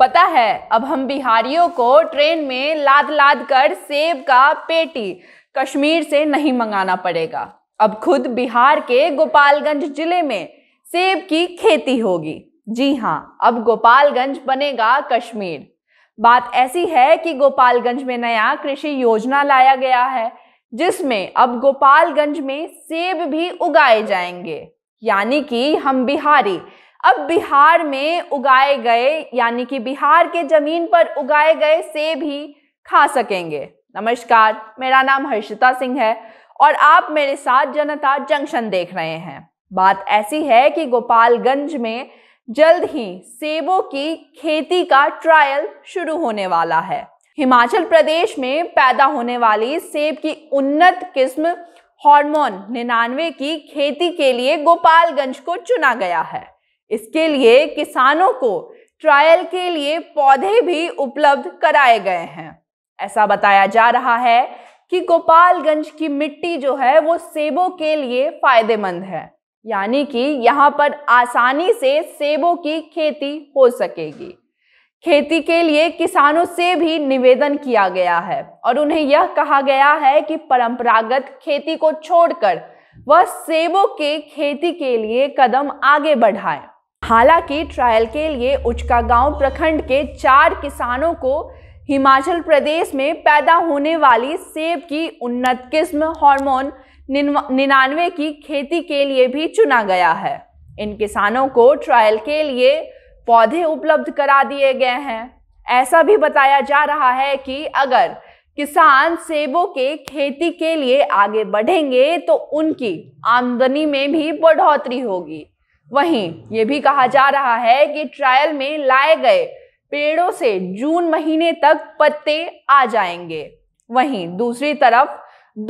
पता है अब हम बिहारियों को ट्रेन में लाद लाद कर सेब का पेटी कश्मीर से नहीं मंगाना पड़ेगा। अब खुद बिहार के गोपालगंज जिले में सेब की खेती होगी। जी हाँ, अब गोपालगंज बनेगा कश्मीर। बात ऐसी है कि गोपालगंज में नया कृषि योजना लाया गया है, जिसमें अब गोपालगंज में सेब भी उगाए जाएंगे। यानी कि हम बिहारी अब बिहार में उगाए गए, यानी कि बिहार के जमीन पर उगाए गए सेब ही खा सकेंगे। नमस्कार, मेरा नाम हर्षिता सिंह है और आप मेरे साथ जनता जंक्शन देख रहे हैं। बात ऐसी है कि गोपालगंज में जल्द ही सेबों की खेती का ट्रायल शुरू होने वाला है। हिमाचल प्रदेश में पैदा होने वाली सेब की उन्नत किस्म हॉर्मोन 99 की खेती के लिए गोपालगंज को चुना गया है। इसके लिए किसानों को ट्रायल के लिए पौधे भी उपलब्ध कराए गए हैं। ऐसा बताया जा रहा है कि गोपालगंज की मिट्टी जो है वो सेबों के लिए फायदेमंद है, यानी कि यहाँ पर आसानी से सेबों की खेती हो सकेगी। खेती के लिए किसानों से भी निवेदन किया गया है और उन्हें यह कहा गया है कि परंपरागत खेती को छोड़कर वह सेबों के खेती के लिए कदम आगे बढ़ाएं। हालांकि ट्रायल के लिए उच्चका गांव प्रखंड के 4 किसानों को हिमाचल प्रदेश में पैदा होने वाली सेब की उन्नत किस्म हॉर्मोन 99 की खेती के लिए भी चुना गया है। इन किसानों को ट्रायल के लिए पौधे उपलब्ध करा दिए गए हैं। ऐसा भी बताया जा रहा है कि अगर किसान सेबों के खेती के लिए आगे बढ़ेंगे तो उनकी आमदनी में भी बढ़ोतरी होगी। वहीं ये भी कहा जा रहा है कि ट्रायल में लाए गए पेड़ों से जून महीने तक पत्ते आ जाएंगे। वहीं दूसरी तरफ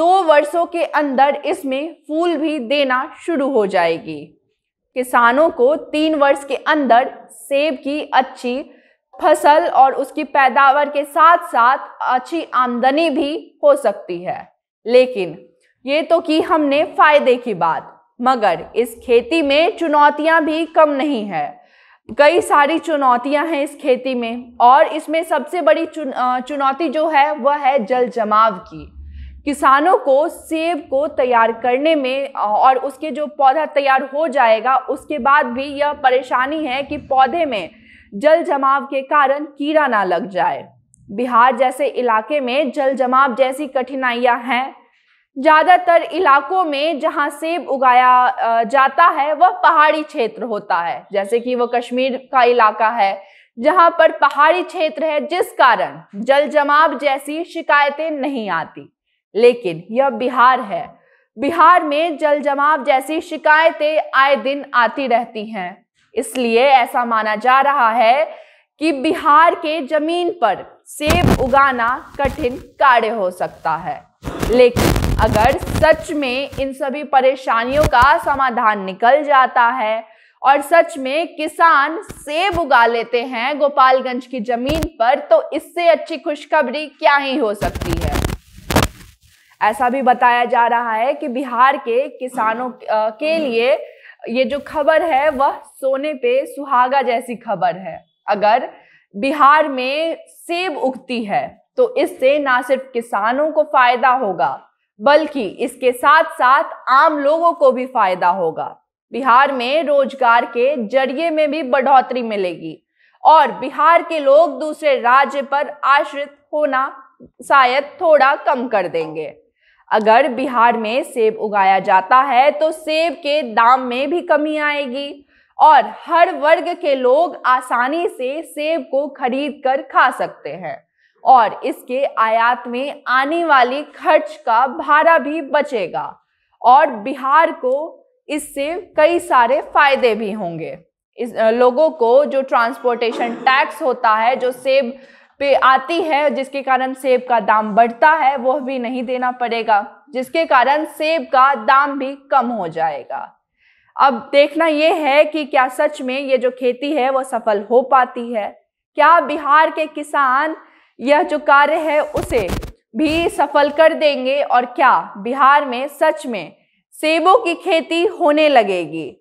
2 वर्षों के अंदर इसमें फूल भी देना शुरू हो जाएगी। किसानों को 3 वर्ष के अंदर सेब की अच्छी फसल और उसकी पैदावार के साथ साथ अच्छी आमदनी भी हो सकती है। लेकिन ये तो कि हमने फायदे की बात, मगर इस खेती में चुनौतियां भी कम नहीं है। कई सारी चुनौतियां हैं इस खेती में और इसमें सबसे बड़ी चुनौती जो है वह है जल जमाव की। किसानों को सेब को तैयार करने में और उसके जो पौधा तैयार हो जाएगा उसके बाद भी यह परेशानी है कि पौधे में जल जमाव के कारण कीड़ा ना लग जाए। बिहार जैसे इलाके में जल जमाव जैसी कठिनाइयां हैं। ज़्यादातर इलाकों में जहाँ सेब उगाया जाता है वह पहाड़ी क्षेत्र होता है, जैसे कि वह कश्मीर का इलाका है जहाँ पर पहाड़ी क्षेत्र है, जिस कारण जल जमाव जैसी शिकायतें नहीं आती। लेकिन यह बिहार है, बिहार में जल जमाव जैसी शिकायतें आए दिन आती रहती हैं। इसलिए ऐसा माना जा रहा है कि बिहार के जमीन पर सेब उगाना कठिन कार्य हो सकता है। लेकिन अगर सच में इन सभी परेशानियों का समाधान निकल जाता है और सच में किसान सेब उगा लेते हैं गोपालगंज की जमीन पर, तो इससे अच्छी खुशखबरी क्या ही हो सकती है। ऐसा भी बताया जा रहा है कि बिहार के किसानों के लिए ये जो खबर है वह सोने पे सुहागा जैसी खबर है। अगर बिहार में सेब उगती है तो इससे ना सिर्फ किसानों को फायदा होगा, बल्कि इसके साथ साथ आम लोगों को भी फायदा होगा। बिहार में रोजगार के जरिए में भी बढ़ोतरी मिलेगी और बिहार के लोग दूसरे राज्य पर आश्रित होना शायद थोड़ा कम कर देंगे। अगर बिहार में सेब उगाया जाता है तो सेब के दाम में भी कमी आएगी और हर वर्ग के लोग आसानी से सेब को खरीद कर खा सकते हैं और इसके आयात में आने वाली खर्च का भाड़ा भी बचेगा और बिहार को इससे कई सारे फायदे भी होंगे। इस लोगों को जो ट्रांसपोर्टेशन टैक्स होता है जो सेब पे आती है, जिसके कारण सेब का दाम बढ़ता है, वह भी नहीं देना पड़ेगा, जिसके कारण सेब का दाम भी कम हो जाएगा। अब देखना ये है कि क्या सच में ये जो खेती है वह सफल हो पाती है, क्या बिहार के किसान यह जो कार्य है उसे भी सफल कर देंगे और क्या बिहार में सच में सेबों की खेती होने लगेगी।